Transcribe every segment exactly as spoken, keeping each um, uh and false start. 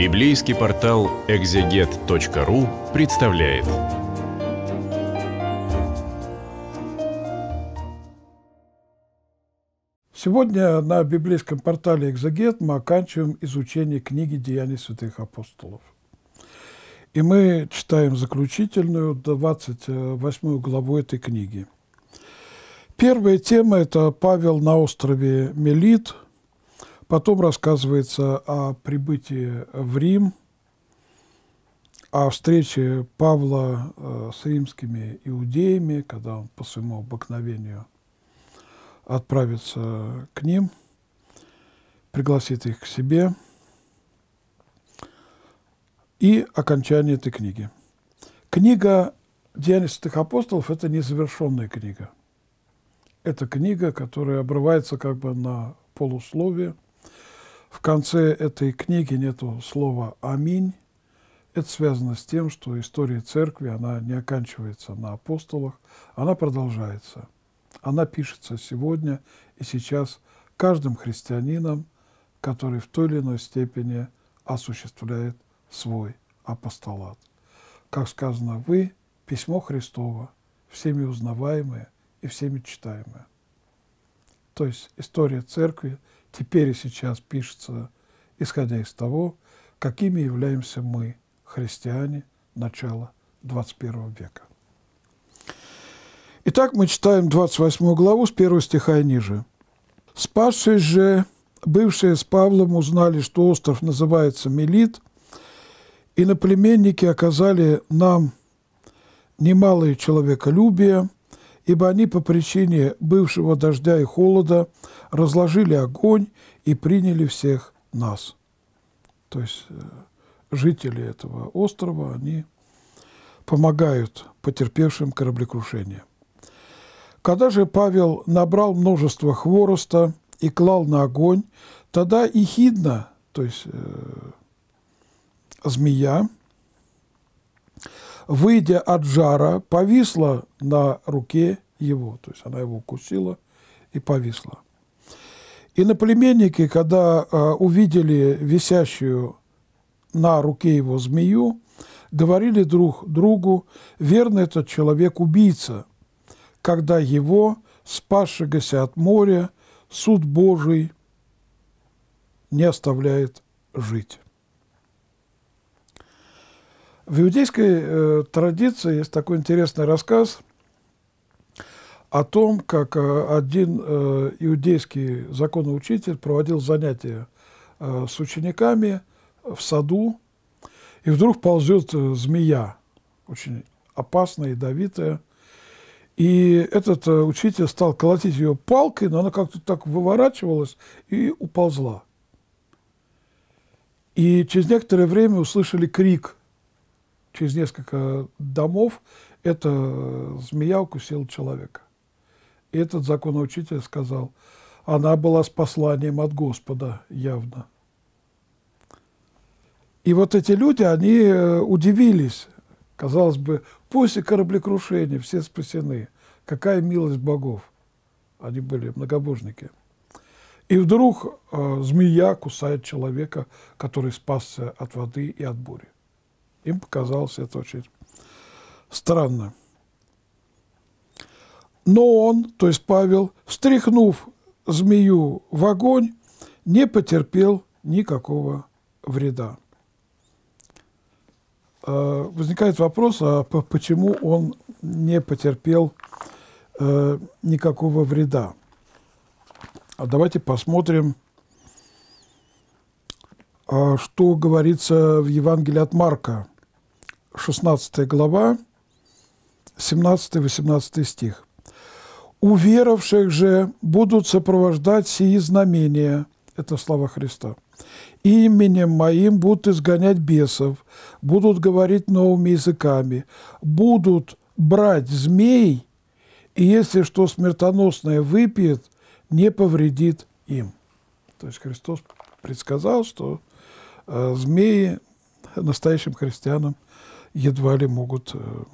Библейский портал экзегет точка ру представляет. Сегодня на библейском портале «Экзегет» мы оканчиваем изучение книги «Деяний святых апостолов». И мы читаем заключительную, двадцать восьмую главу этой книги. Первая тема – это Павел на острове Мелит. Потом рассказывается о прибытии в Рим, о встрече Павла с римскими иудеями, когда он по своему обыкновению отправится к ним, пригласит их к себе, и окончание этой книги. Книга «Деяния святых апостолов» – это незавершенная книга. Это книга, которая обрывается как бы на полусловие. В конце этой книги нету слова «Аминь». Это связано с тем, что история церкви, она не оканчивается на апостолах, она продолжается. Она пишется сегодня и сейчас каждым христианином, который в той или иной степени осуществляет свой апостолат. Как сказано, вы – письмо Христово, всеми узнаваемое и всеми читаемое. То есть история церкви теперь и сейчас пишется, исходя из того, какими являемся мы, христиане, начала двадцать первого века. Итак, мы читаем двадцать восьмую главу с первого стиха и ниже. «Спасшие же, бывшие с Павлом, узнали, что остров называется Мелит, и наплеменники оказали нам немалое человеколюбие, ибо они по причине бывшего дождя и холода разложили огонь и приняли всех нас». То есть жители этого острова, они помогают потерпевшим кораблекрушение. Когда же Павел набрал множество хвороста и клал на огонь, тогда эхидна, то есть э, змея, выйдя от жара, повисла на руке его, то есть она его укусила и повисла. И наплеменники, когда э, увидели висящую на руке его змею, говорили друг другу: «Верно, этот человек убийца, когда его, спасшегося от моря, суд Божий не оставляет жить». В иудейской э, традиции есть такой интересный рассказ о том, как э, один э, иудейский законоучитель проводил занятия э, с учениками в саду, и вдруг ползет змея, очень опасная, ядовитая. И этот учитель стал колотить ее палкой, но она как-то так выворачивалась и уползла. И через некоторое время услышали крик. Через несколько домов эта змея укусила человека. И этот законоучитель сказал: она была с посланием от Господа, явно. И вот эти люди, они удивились. Казалось бы, после кораблекрушения все спасены. Какая милость богов. Они были многобожники. И вдруг э, змея кусает человека, который спасся от воды и от бури. Им показалось это очень странно. Но он, то есть Павел, встряхнув змею в огонь, не потерпел никакого вреда. Возникает вопрос, а почему он не потерпел э, никакого вреда? А давайте посмотрим, э, что говорится в Евангелии от Марка, шестнадцатая глава, семнадцатый-восемнадцатый стих. «Уверовавших же будут сопровождать сии знамения». Это слова Христа. «Именем моим будут изгонять бесов, будут говорить новыми языками, будут брать змей, и если что смертоносное выпьет, не повредит им». То есть Христос предсказал, что э, змеи настоящим христианам едва ли могут э,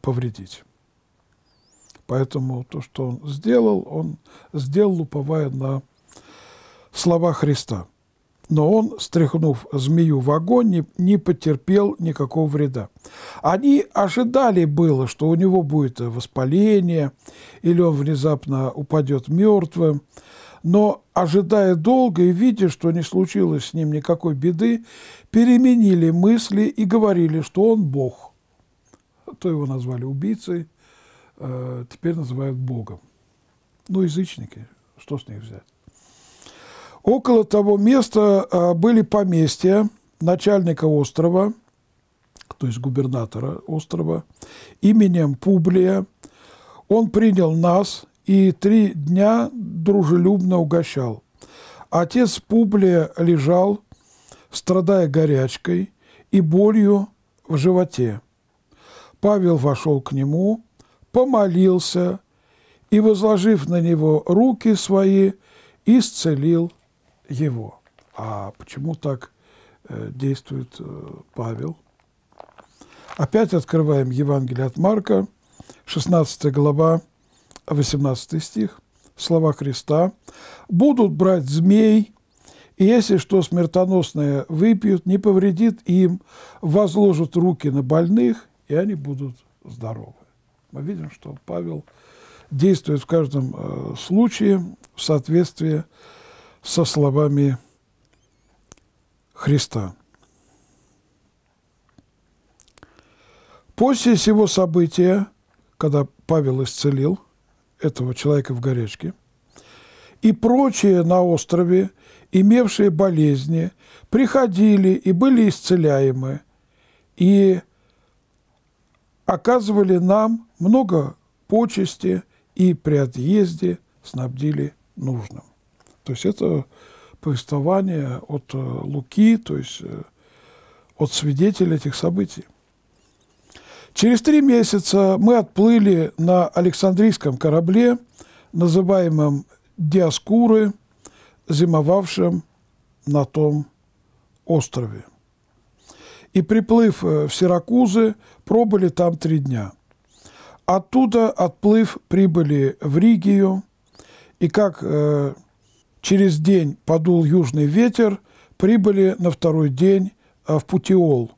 повредить. Поэтому то, что он сделал, он сделал, уповая на слова Христа. но он, стряхнув змею в огонь, не, не потерпел никакого вреда. Они ожидали было, что у него будет воспаление, или он внезапно упадет мертвым, но, ожидая долго и видя, что не случилось с ним никакой беды, переменили мысли и говорили, что он Бог. То его назвали убийцей, теперь называют Богом. Ну, язычники, что с них взять? Около того места были поместья начальника острова, то есть губернатора острова, именем Публия. Он принял нас и три дня дружелюбно угощал. Отец Публия лежал, страдая горячкой и болью в животе. Павел вошел к нему, помолился и, возложив на него руки свои, исцелил его. А почему так действует Павел? Опять открываем Евангелие от Марка, шестнадцатая глава, восемнадцатый стих, слова Христа. «Будут брать змей, и если что смертоносное выпьют, не повредит им, возложат руки на больных, и они будут здоровы». Мы видим, что Павел действует в каждом случае в соответствии со словами Христа. После сего события, когда Павел исцелил этого человека в горячке, и прочие на острове, имевшие болезни, приходили и были исцеляемы, и оказывали нам много почести, и при отъезде снабдили нужным. То есть это повествование от Луки, то есть от свидетеля этих событий. Через три месяца мы отплыли на Александрийском корабле, называемом Диаскуры, зимовавшем на том острове. И, приплыв в Сиракузы, пробыли там три дня. Оттуда, отплыв, прибыли в Ригию, и как э, через день подул южный ветер, прибыли на второй день э, в Путиол,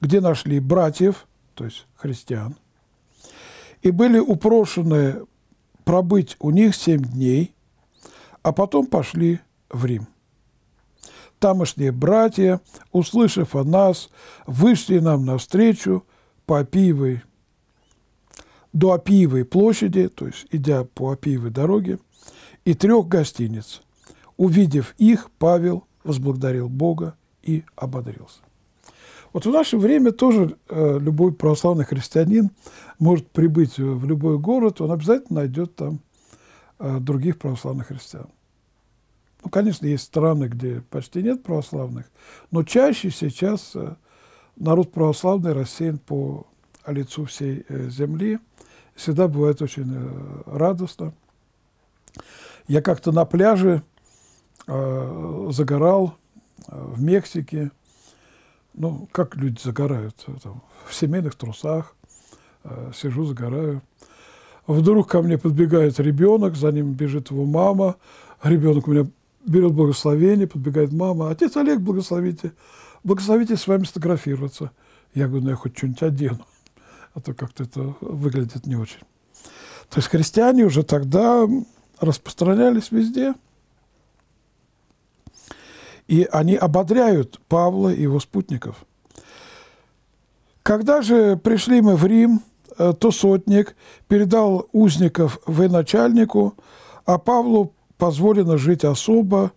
где нашли братьев, то есть христиан, и были упрошены пробыть у них семь дней, а потом пошли в Рим. Тамошние братья, услышав о нас, вышли нам навстречу по Апиевой, до Апиевой площади, то есть идя по Апиевой дороге, и трех гостиниц. Увидев их, Павел возблагодарил Бога и ободрился. Вот в наше время тоже э, любой православный христианин может прибыть в любой город, он обязательно найдет там э, других православных христиан. Ну, конечно, есть страны, где почти нет православных, но чаще сейчас э, народ православный рассеян по лицу всей э, земли. Всегда бывает очень э, радостно. Я как-то на пляже э, загорал э, в Мексике. Ну, как люди загорают? Там, в семейных трусах. Э, сижу, загораю. Вдруг ко мне подбегает ребенок, за ним бежит его мама. Ребенок у меня берет благословение, подбегает мама. «Отец Олег, благословите. Благословите с вами сфотографироваться». Я говорю, ну я хоть что-нибудь одену, а то как-то это выглядит не очень. То есть христиане уже тогда распространялись везде. И они ободряют Павла и его спутников. Когда же пришли мы в Рим, то сотник передал узников военачальнику, а Павлу позволено жить особо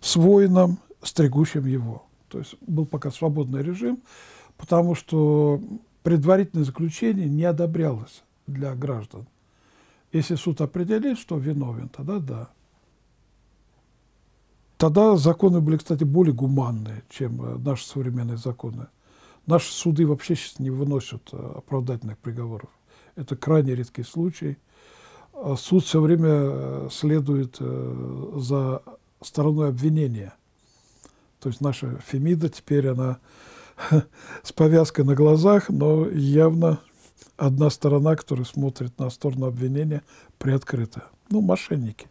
с воином, стригущим его. То есть был пока свободный режим, потому что предварительное заключение не одобрялось для граждан. Если суд определит, что виновен, тогда да. Тогда законы были, кстати, более гуманные, чем наши современные законы. Наши суды вообще сейчас не выносят оправдательных приговоров. Это крайне редкий случай. Суд все время следует за стороной обвинения. То есть наша Фемида теперь, она с повязкой на глазах, но явно одна сторона, которая смотрит на сторону обвинения, приоткрыта. Ну, мошенники.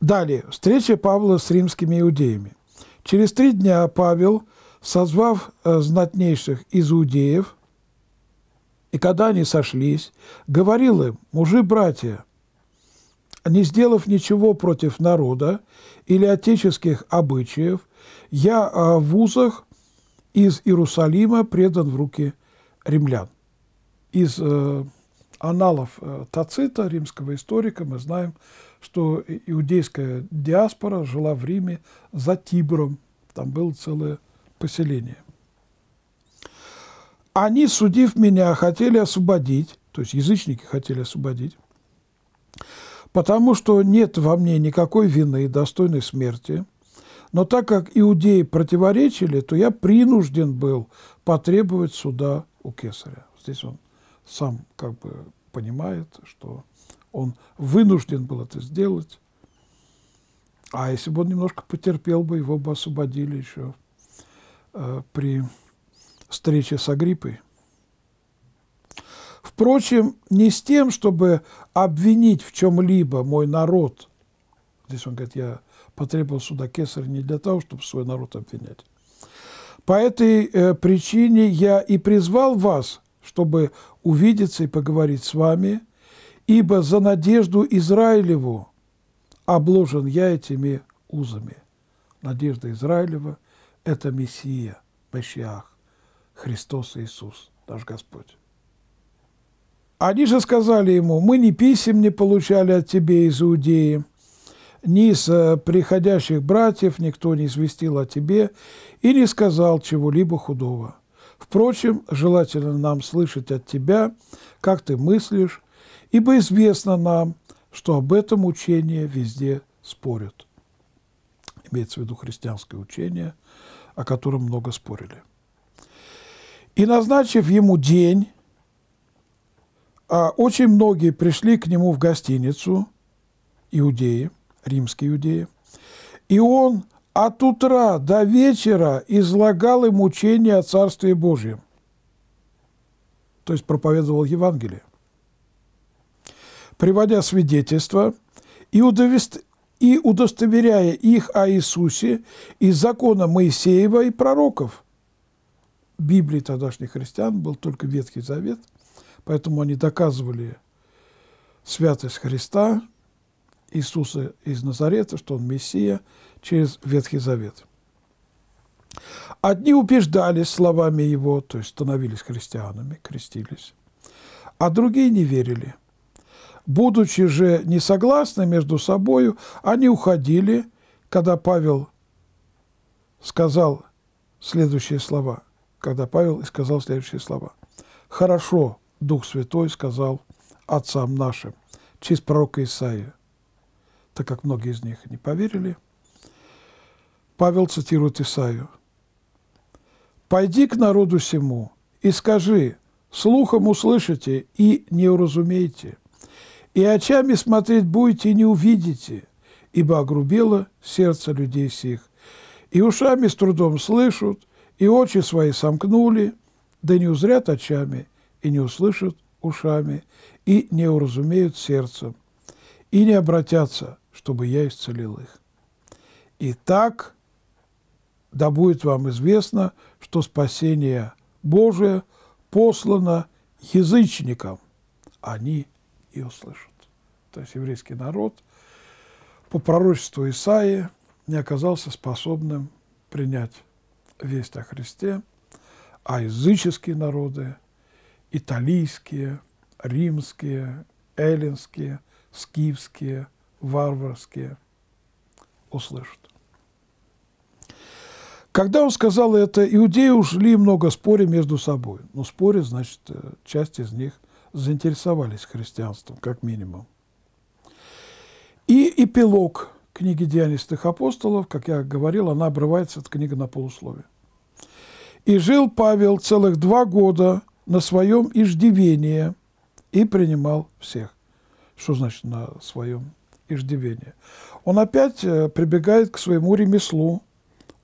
Далее, встреча Павла с римскими иудеями. Через три дня Павел, созвав знатнейших из иудеев, и когда они сошлись, говорил им: мужи-братья, не сделав ничего против народа или отеческих обычаев, я в узах из Иерусалима предан в руки римлян. Из э, аналов э, Тацита, римского историка, мы знаем, что иудейская диаспора жила в Риме за Тибром. Там было целое поселение. Они, судив меня, хотели освободить, то есть язычники хотели освободить, потому что нет во мне никакой вины, достойной смерти. Но так как иудеи противоречили, то я принужден был потребовать суда у кесаря. Здесь он сам как бы понимает, что он вынужден был это сделать. А если бы он немножко потерпел бы, его бы освободили еще э, при встрече с Агриппой. Впрочем, не с тем, чтобы обвинить в чем-либо мой народ. Здесь он говорит: я потребовал суда кесаря не для того, чтобы свой народ обвинять. По этой э, причине я и призвал вас, чтобы увидеться и поговорить с вами, ибо за надежду Израилеву обложен я этими узами. Надежда Израилева – это Мессия, Машиах, Христос Иисус, наш Господь. Они же сказали ему: мы ни писем не получали от тебя из Иудеи, ни из приходящих братьев никто не известил о тебе и не сказал чего-либо худого. Впрочем, желательно нам слышать от тебя, как ты мыслишь, ибо известно нам, что об этом учение везде спорят. Имеется в виду христианское учение, о котором много спорили. И, назначив ему день, очень многие пришли к нему в гостиницу, иудеи, римские иудеи, и он от утра до вечера излагал им учение о Царстве Божьем, то есть проповедовал Евангелие, приводя свидетельства и удостоверяя их о Иисусе из закона Моисеева и пророков. В Библии тогдашних христиан был только Ветхий Завет, поэтому они доказывали святость Христа, Иисуса из Назарета, что Он Мессия, через Ветхий Завет. Одни убеждались словами Его, то есть становились христианами, крестились, а другие не верили. Будучи же несогласны между собою, они уходили, когда Павел сказал следующие слова. Когда Павел и сказал следующие слова. «Хорошо, Дух Святой сказал отцам нашим через пророка Исаия». Так как многие из них не поверили, Павел цитирует Исаию. «Пойди к народу сему и скажи, слухом услышите и не уразумеете, и очами смотреть будете и не увидите, ибо огрубело сердце людей сих, и ушами с трудом слышат, и очи свои сомкнули, да не узрят очами, и не услышат ушами, и не уразумеют сердцем, и не обратятся, чтобы я исцелил их. Итак, да будет вам известно, что спасение Божие послано язычникам, они и услышат». То есть еврейский народ по пророчеству Исаии не оказался способным принять весть о Христе, а языческие народы, италийские, римские, эллинские, скифские, варварские, услышат. Когда он сказал это, иудеи ушли, много споря между собой. Но споря, значит, часть из них заинтересовались христианством, как минимум. И эпилог книги «Деяний святых апостолов», как я говорил, она обрывается, эта книга, на полуслове. «И жил Павел целых два года на своем иждивении и принимал всех». Что значит на своем иждивении? Он опять прибегает к своему ремеслу.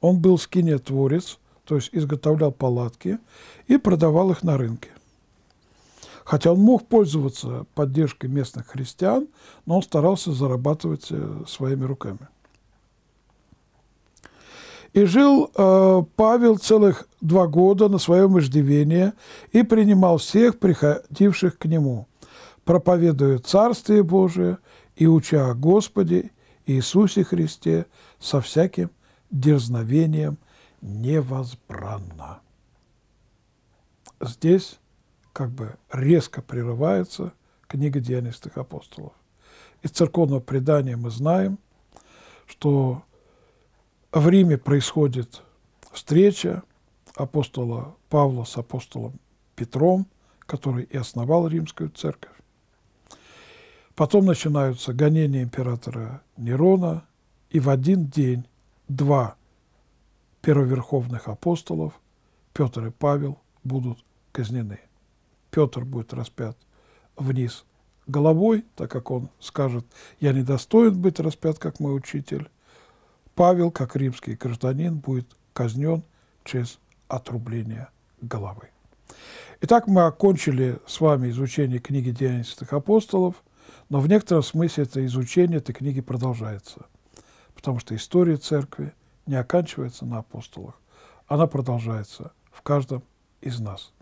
Он был скинетворец, то есть изготовлял палатки и продавал их на рынке. Хотя он мог пользоваться поддержкой местных христиан, но он старался зарабатывать своими руками. И жил э, Павел целых два года на своем иждивении и принимал всех приходивших к нему, проповедуя Царствие Божие и уча о Господе Иисусе Христе со всяким дерзновением невозбранно. Здесь как бы резко прерывается книга Деяний Святых Апостолов. Из церковного предания мы знаем, что в Риме происходит встреча апостола Павла с апостолом Петром, который и основал Римскую церковь. Потом начинаются гонения императора Нерона, и в один день два первоверховных апостолов, Петр и Павел, будут казнены. Петр будет распят вниз головой, так как он скажет: «Я не достоин быть распят, как мой учитель». Павел, как римский гражданин, будет казнен через отрубление головы. Итак, мы окончили с вами изучение книги Деяний Святых Апостолов, но в некотором смысле это изучение этой книги продолжается, потому что история церкви не оканчивается на апостолах, она продолжается в каждом из нас.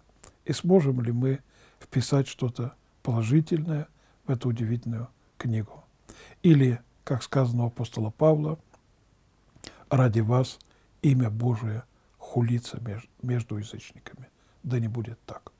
И сможем ли мы вписать что-то положительное в эту удивительную книгу? Или, как сказано у апостола Павла, «Ради вас имя Божие хулится между язычниками». Да не будет так.